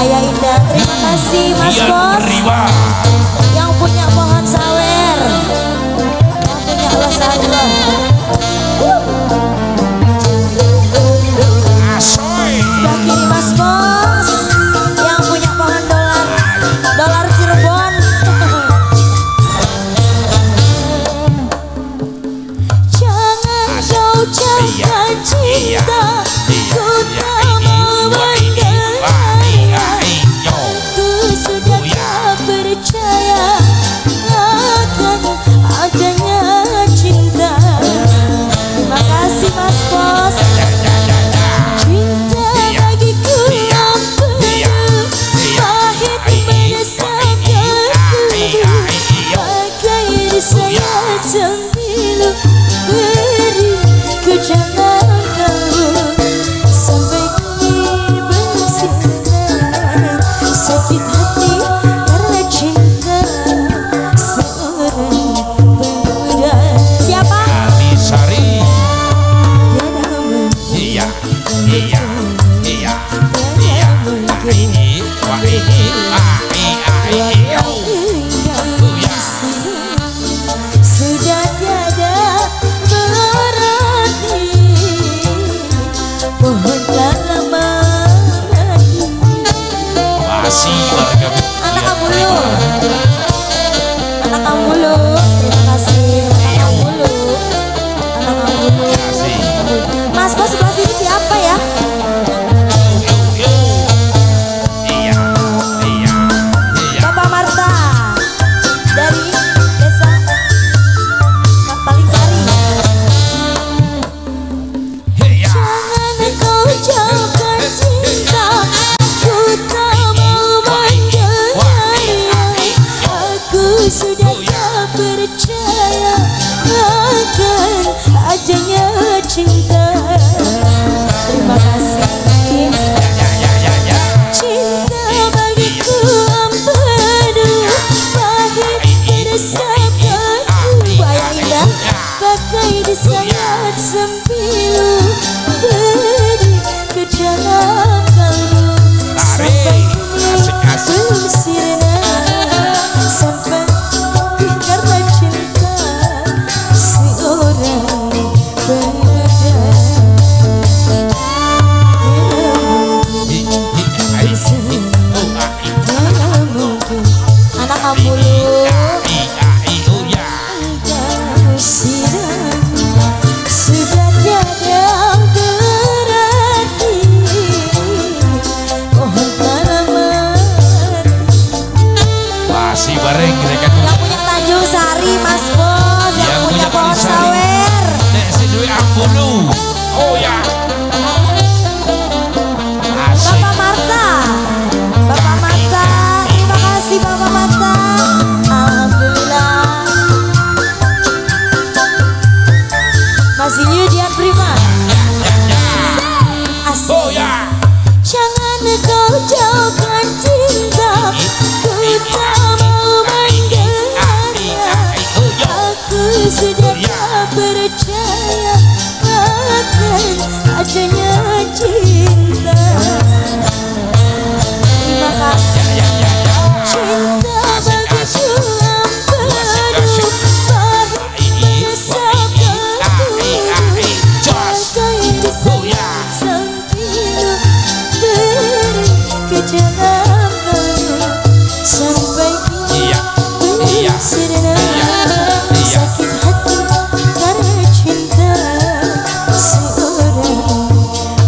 Ayah Indah, terima kasih Mas Bos yang punya pohon sawer, yang punya wassalam. Bagi Mas Bos yang punya pohon dolar Cirebon. Jangan kau jatuh cinta. Sudah tak percaya. adanya cinta. Terima kasih cinta bagi sulam penuh baru bersabdaku. Bagai disengat sang hidup beri kejelakanmu sampai dia bersedana. Sakit hati karena cinta seorang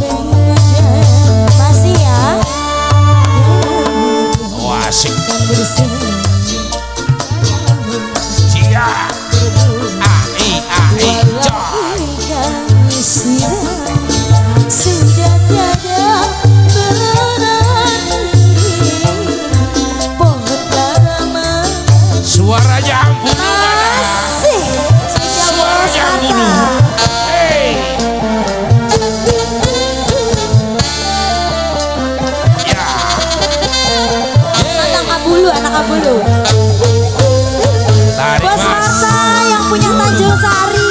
pemuda. Masih ya? Wah asik. Bos Marta yang punya Tanjung Sari,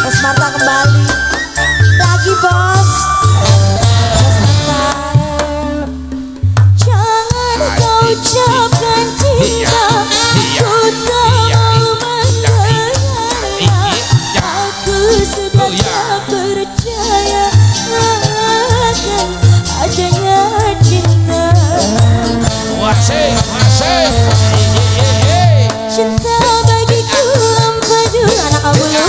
Bos Marta kembali lagi bos. Bos Marta, jangan kau ucapkan cinta, ku tak mau mendengar. Aku sudah percaya akan adanya cinta. Cinta bagiku ampedu anak abulu,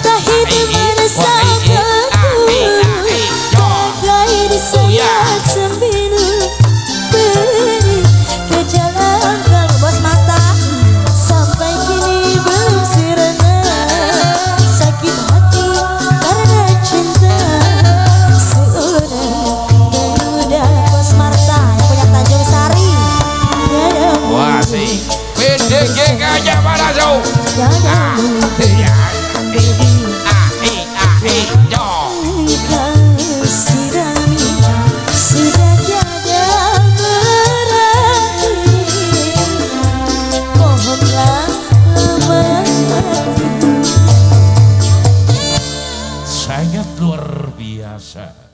tak hidup bersabdaku. Bagai disengat sembilu beri kejalan kamu. Bos Mata sampai kini belum sirena. Sakit hati karena cinta seorang pemuda. Bos Marta yang punya Tanjung Sari. Wah sih. PDG aja pada jauh. Sudah tiada berarti. Mohonlah lemah. Sangat luar biasa.